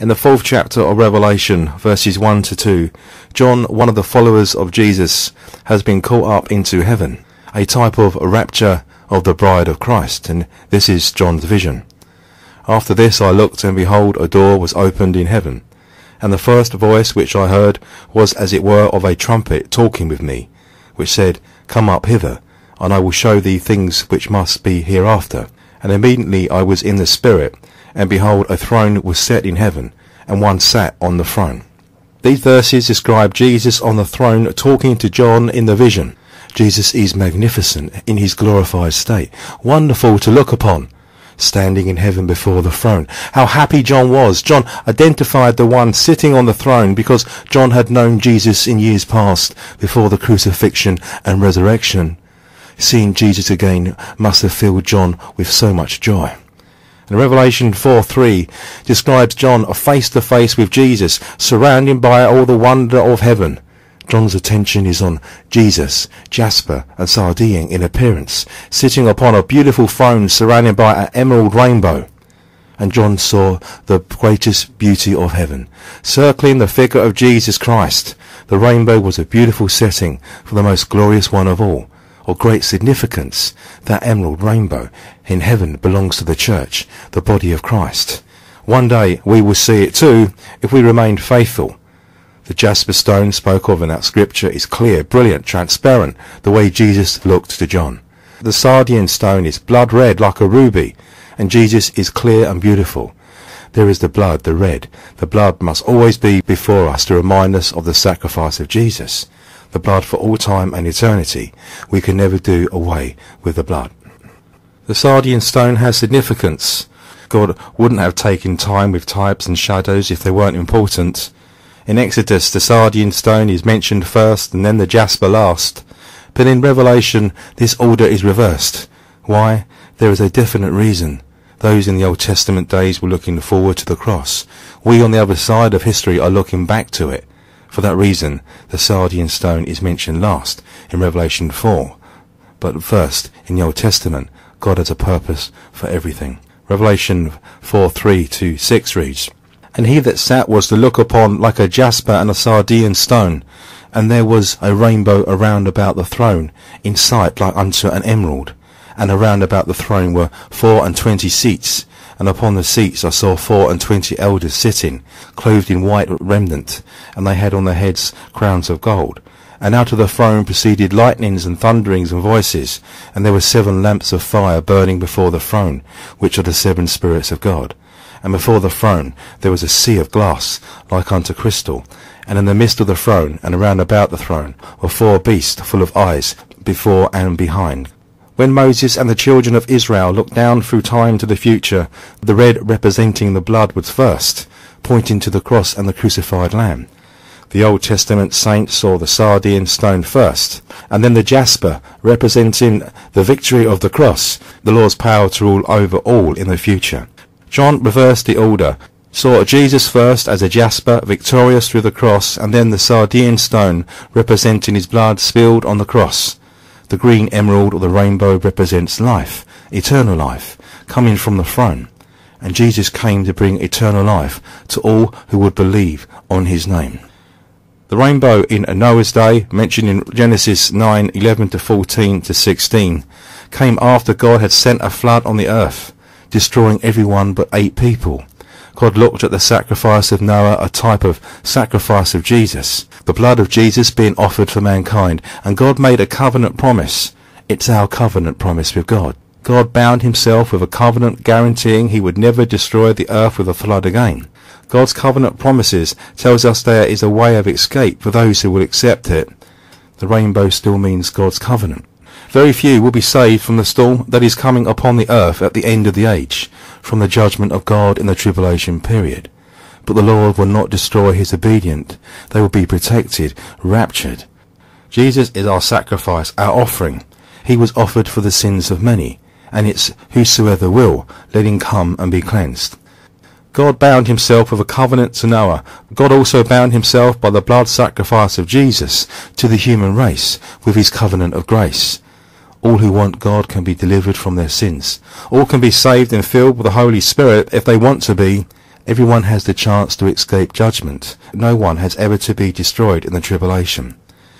In the 4th chapter of Revelation, verses 1 to 2, John, one of the followers of Jesus, has been caught up into heaven, a type of rapture of the bride of Christ, and this is John's vision. After this I looked, and behold, a door was opened in heaven. And the first voice which I heard was as it were of a trumpet talking with me, which said, Come up hither, and I will show thee things which must be hereafter. And immediately I was in the Spirit, and behold, a throne was set in heaven, and one sat on the throne. These verses describe Jesus on the throne talking to John in the vision. Jesus is magnificent in his glorified state, wonderful to look upon, standing in heaven before the throne. How happy John was. John identified the one sitting on the throne because John had known Jesus in years past before the crucifixion and resurrection. Seeing Jesus again must have filled John with so much joy. And Revelation 4:3 describes John face to face with Jesus, surrounded by all the wonder of heaven. John's attention is on Jesus, jasper and sardine in appearance, sitting upon a beautiful throne surrounded by an emerald rainbow. And John saw the greatest beauty of heaven, circling the figure of Jesus Christ. The rainbow was a beautiful setting for the most glorious one of all, of great significance. That emerald rainbow in heaven belongs to the church, the body of Christ. One day we will see it too if we remain faithful. The jasper stone spoke of in that scripture is clear, brilliant, transparent, the way Jesus looked to John. The sardine stone is blood red like a ruby, and Jesus is clear and beautiful. There is the blood, the red. The blood must always be before us to remind us of the sacrifice of Jesus. The blood for all time and eternity. We can never do away with the blood. The sardine stone has significance. God wouldn't have taken time with types and shadows if they weren't important. In Exodus, the sardine stone is mentioned first and then the jasper last. But in Revelation, this order is reversed. Why? There is a definite reason. Those in the Old Testament days were looking forward to the cross. We on the other side of history are looking back to it. For that reason, the sardine stone is mentioned last in Revelation 4. But first, in the Old Testament, God has a purpose for everything. Revelation 4:3 to 6 reads, And he that sat was to look upon like a jasper and a sardine stone, and there was a rainbow around about the throne, in sight like unto an emerald. And around about the throne were 24 seats, and upon the seats I saw 24 elders sitting, clothed in white raiment, and they had on their heads crowns of gold. And out of the throne proceeded lightnings and thunderings and voices, and there were 7 lamps of fire burning before the throne, which are the 7 spirits of God. And before the throne there was a sea of glass, like unto crystal. And in the midst of the throne, and around about the throne, were 4 beasts full of eyes, before and behind. When Moses and the children of Israel looked down through time to the future, the red representing the blood was first, pointing to the cross and the crucified Lamb. The Old Testament saints saw the sardine stone first, and then the jasper, representing the victory of the cross, the Lord's power to rule over all in the future. John reversed the order, saw Jesus first as a jasper victorious through the cross, and then the sardine stone representing his blood spilled on the cross. The green emerald or the rainbow represents life, eternal life, coming from the throne. And Jesus came to bring eternal life to all who would believe on his name. The rainbow in Noah's day, mentioned in Genesis 9:11 to 14 to 16, came after God had sent a flood on the earth, destroying everyone but 8 people. God looked at the sacrifice of Noah, a type of sacrifice of Jesus, the blood of Jesus being offered for mankind, and God made a covenant promise. It's our covenant promise with God. God bound himself with a covenant guaranteeing he would never destroy the earth with a flood again. God's covenant promises tells us there is a way of escape for those who will accept it. The rainbow still means God's covenant. Very few will be saved from the storm that is coming upon the earth at the end of the age, from the judgment of God in the tribulation period. But the Lord will not destroy his obedient. They will be protected, raptured. Jesus is our sacrifice, our offering. He was offered for the sins of many, and it's whosoever will, let him come and be cleansed. God bound himself with a covenant to Noah. God also bound himself by the blood sacrifice of Jesus to the human race with his covenant of grace. All who want God can be delivered from their sins. All can be saved and filled with the Holy Spirit if they want to be, Everyone has the chance to escape judgment. No one has ever to be destroyed in the tribulation.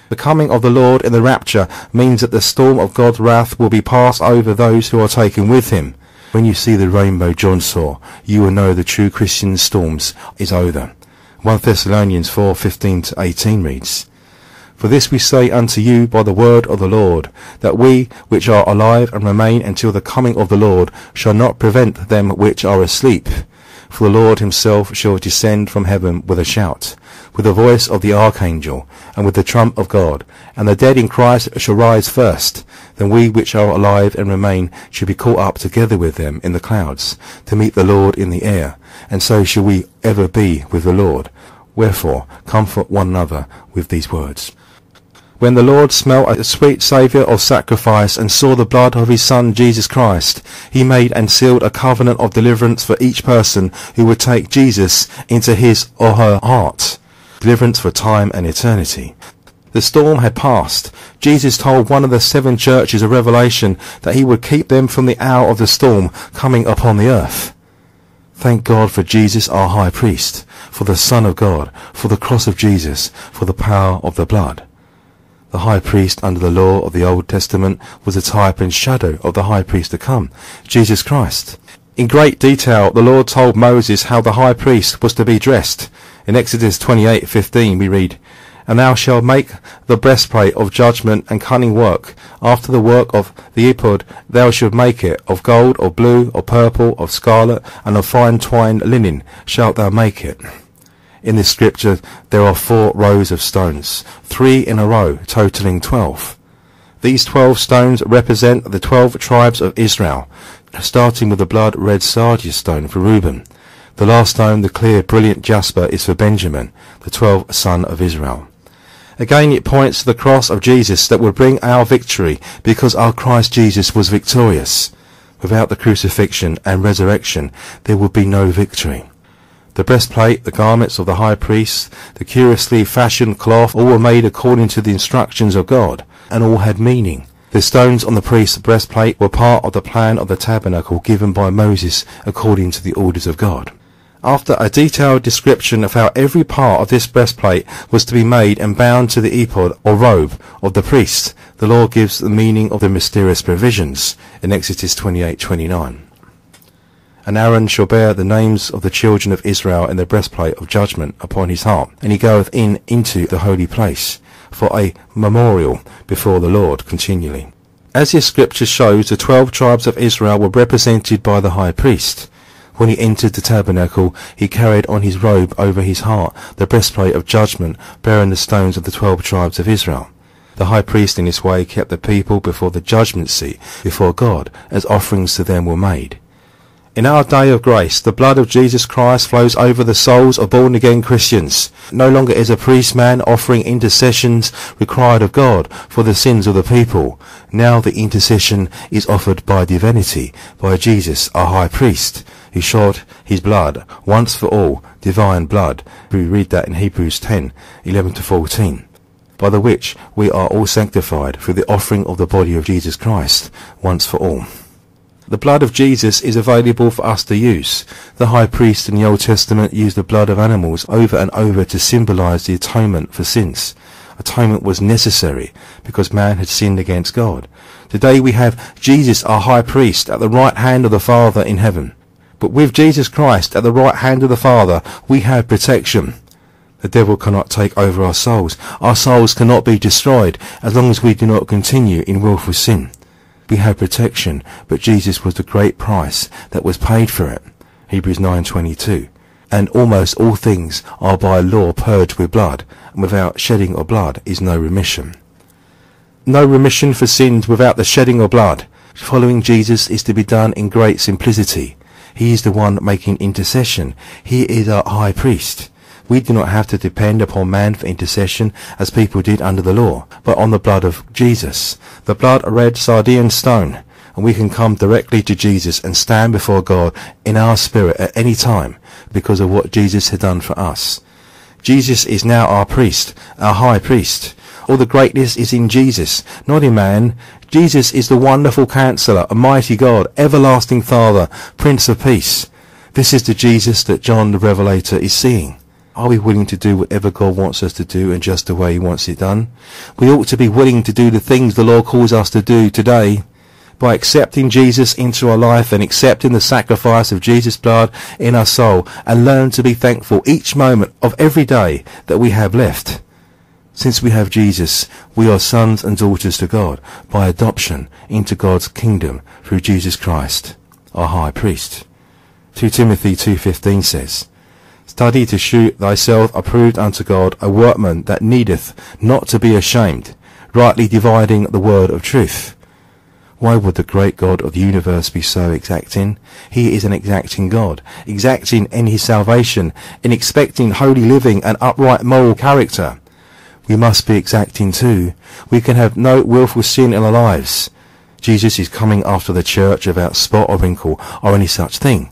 The coming of the Lord in the rapture means that the storm of God's wrath will be passed over those who are taken with him. When you see the rainbow John saw, you will know the true Christian storms is over. 1 Thessalonians 4:15-18 reads, For this we say unto you by the word of the Lord, that we which are alive and remain until the coming of the Lord shall not prevent them which are asleep. For the Lord himself shall descend from heaven with a shout, with the voice of the archangel, and with the trump of God, and the dead in Christ shall rise first. Then we which are alive and remain shall be caught up together with them in the clouds, to meet the Lord in the air, and so shall we ever be with the Lord. Wherefore, comfort one another with these words. When the Lord smelt a sweet savour of sacrifice and saw the blood of his Son Jesus Christ, he made and sealed a covenant of deliverance for each person who would take Jesus into his or her heart. Deliverance for time and eternity. The storm had passed. Jesus told one of the seven churches of Revelation that he would keep them from the hour of the storm coming upon the earth. Thank God for Jesus our High Priest, for the Son of God, for the cross of Jesus, for the power of the blood. The high priest under the law of the Old Testament was a type and shadow of the high priest to come, Jesus Christ. In great detail, the Lord told Moses how the high priest was to be dressed. In Exodus 28:15 we read, And thou shalt make the breastplate of judgment and cunning work. After the work of the ephod thou shalt make it, of gold, of blue, of purple, of scarlet, and of fine twined linen shalt thou make it. In this scripture there are 4 rows of stones, 3 in a row, totaling 12. These 12 stones represent the 12 tribes of Israel, starting with the blood-red sardius stone for Reuben. The last stone, the clear, brilliant jasper, is for Benjamin, the 12th son of Israel. Again it points to the cross of Jesus that will bring our victory, because our Christ Jesus was victorious. Without the crucifixion and resurrection, there would be no victory. The breastplate, the garments of the high priest, the curiously fashioned cloth, all were made according to the instructions of God, and all had meaning. The stones on the priest's breastplate were part of the plan of the tabernacle given by Moses according to the orders of God. After a detailed description of how every part of this breastplate was to be made and bound to the ephod or robe of the priest, the Lord gives the meaning of the mysterious provisions in Exodus 28:29. And Aaron shall bear the names of the children of Israel in the breastplate of judgment upon his heart, and he goeth in into the holy place, for a memorial before the Lord continually. As this scripture shows, the 12 tribes of Israel were represented by the high priest. When he entered the tabernacle, he carried on his robe over his heart the breastplate of judgment, bearing the stones of the 12 tribes of Israel. The high priest in this way kept the people before the judgment seat, before God, as offerings to them were made. In our day of grace, the blood of Jesus Christ flows over the souls of born-again Christians. No longer is a priest-man offering intercessions required of God for the sins of the people. Now the intercession is offered by divinity, by Jesus, our high priest, who shed his blood once for all, divine blood. We read that in Hebrews 10:11-14. By the which we are all sanctified through the offering of the body of Jesus Christ, once for all. The blood of Jesus is available for us to use. The high priest in the Old Testament used the blood of animals over and over to symbolize the atonement for sins. Atonement was necessary because man had sinned against God. Today we have Jesus, our high priest, at the right hand of the Father in heaven. But with Jesus Christ at the right hand of the Father, we have protection. The devil cannot take over our souls. Our souls cannot be destroyed as long as we do not continue in willful sin. We have protection, but Jesus was the great price that was paid for it. Hebrews 9:22. And almost all things are by law purged with blood, and without shedding of blood is no remission. No remission for sins without the shedding of blood. Following Jesus is to be done in great simplicity. He is the one making intercession. He is our high priest. We do not have to depend upon man for intercession as people did under the law, but on the blood of Jesus, the blood-red sardius stone, and we can come directly to Jesus and stand before God in our spirit at any time because of what Jesus had done for us. Jesus is now our priest, our high priest. All the greatness is in Jesus, not in man. Jesus is the wonderful counselor, a mighty God, everlasting Father, Prince of Peace. This is the Jesus that John the Revelator is seeing. Are we willing to do whatever God wants us to do and just the way He wants it done? We ought to be willing to do the things the Lord calls us to do today by accepting Jesus into our life and accepting the sacrifice of Jesus' blood in our soul, and learn to be thankful each moment of every day that we have left. Since we have Jesus, we are sons and daughters to God by adoption into God's kingdom through Jesus Christ, our high priest. 2 Timothy 2:15 says, "Study to shew thyself approved unto God, a workman that needeth not to be ashamed, rightly dividing the word of truth." Why would the great God of the universe be so exacting? He is an exacting God, exacting in His salvation, in expecting holy living and upright moral character. We must be exacting too. We can have no willful sin in our lives. Jesus is coming after the church without spot or wrinkle or any such thing.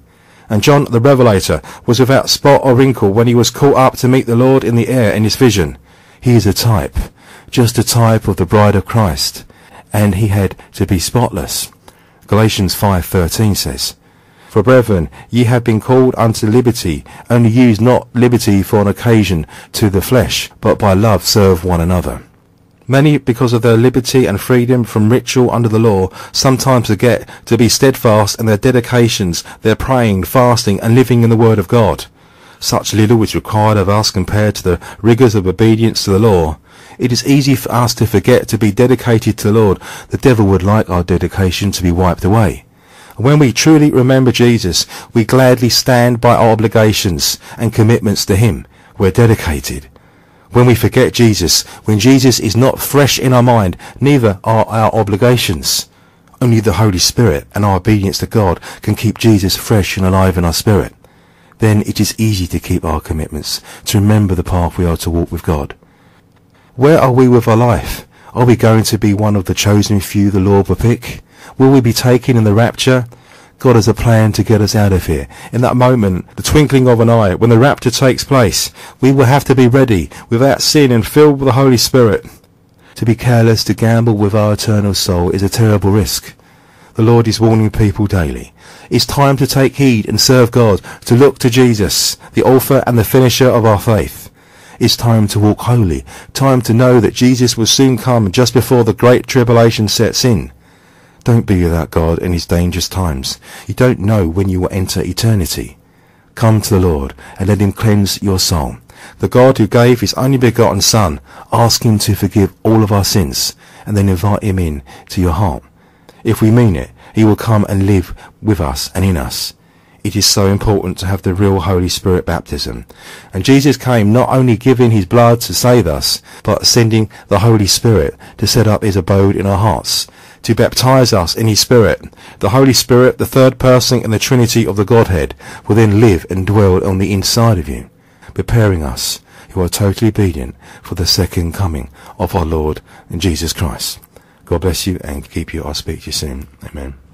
And John the Revelator was without spot or wrinkle when he was caught up to meet the Lord in the air in his vision. He is a type, just a type of the bride of Christ, and he had to be spotless. Galatians 5:13 says, "For brethren, ye have been called unto liberty, only use not liberty for an occasion to the flesh, but by love serve one another." Many, because of their liberty and freedom from ritual under the law, sometimes forget to be steadfast in their dedications, their praying, fasting, and living in the Word of God. Such little is required of us compared to the rigours of obedience to the law. It is easy for us to forget to be dedicated to the Lord. The devil would like our dedication to be wiped away. When we truly remember Jesus, we gladly stand by our obligations and commitments to Him. We're dedicated. When we forget Jesus, when Jesus is not fresh in our mind, neither are our obligations. Only the Holy Spirit and our obedience to God can keep Jesus fresh and alive in our spirit. Then it is easy to keep our commitments, to remember the path we are to walk with God. Where are we with our life? Are we going to be one of the chosen few the Lord will pick? Will we be taken in the rapture? God has a plan to get us out of here. In that moment, the twinkling of an eye, when the rapture takes place, we will have to be ready, without sin and filled with the Holy Spirit. To be careless, to gamble with our eternal soul is a terrible risk. The Lord is warning people daily. It's time to take heed and serve God, to look to Jesus, the author and the finisher of our faith. It's time to walk holy, time to know that Jesus will soon come just before the great tribulation sets in. Don't be without God in His dangerous times. You don't know when you will enter eternity. Come to the Lord and let Him cleanse your soul. The God who gave His only begotten Son, ask Him to forgive all of our sins, and then invite Him in to your heart. If we mean it, He will come and live with us and in us. It is so important to have the real Holy Spirit baptism. And Jesus came not only giving His blood to save us, but sending the Holy Spirit to set up His abode in our hearts, to baptize us in His Spirit. The Holy Spirit, the third person in the Trinity of the Godhead, will then live and dwell on the inside of you, preparing us who are totally obedient for the second coming of our Lord and Jesus Christ. God bless you and keep you. I'll speak to you soon. Amen.